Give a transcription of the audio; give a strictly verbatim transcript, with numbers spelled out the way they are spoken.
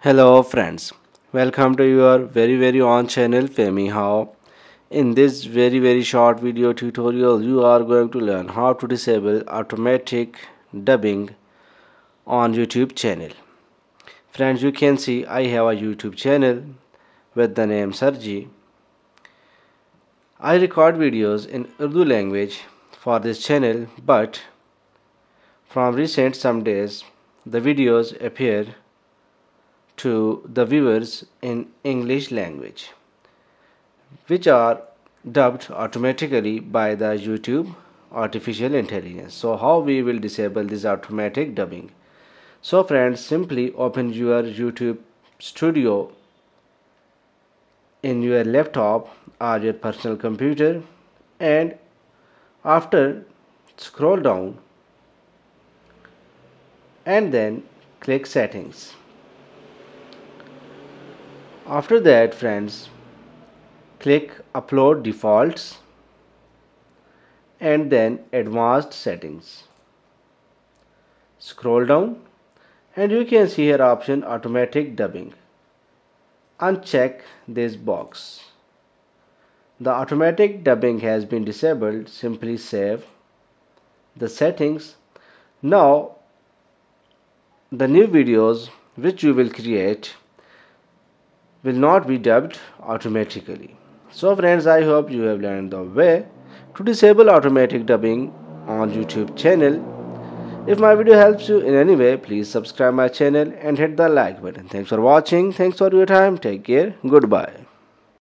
Hello friends, welcome to your very very own channel FamiHow. In this very very short video tutorial, you are going to learn how to disable automatic dubbing on YouTube channel. Friends, you can see I have a YouTube channel with the name Sarji. I record videos in Urdu language for this channel, but from recent some days the videos appear to the viewers in English language, which are dubbed automatically by the YouTube artificial intelligence. So how we will disable this automatic dubbing? So friends, simply open your YouTube Studio in your laptop or your personal computer, and after scroll down and then click settings. After that, friends, click upload defaults and then advanced settings. Scroll down and you can see here option automatic dubbing. Uncheck this box. The automatic dubbing has been disabled. Simply save the settings. Now the new videos which you will create will not be dubbed automatically. So friends, I hope you have learned the way to disable automatic dubbing on YouTube channel. If my video helps you in any way, please subscribe my channel and hit the like button. Thanks for watching. Thanks for your time. Take care. Goodbye.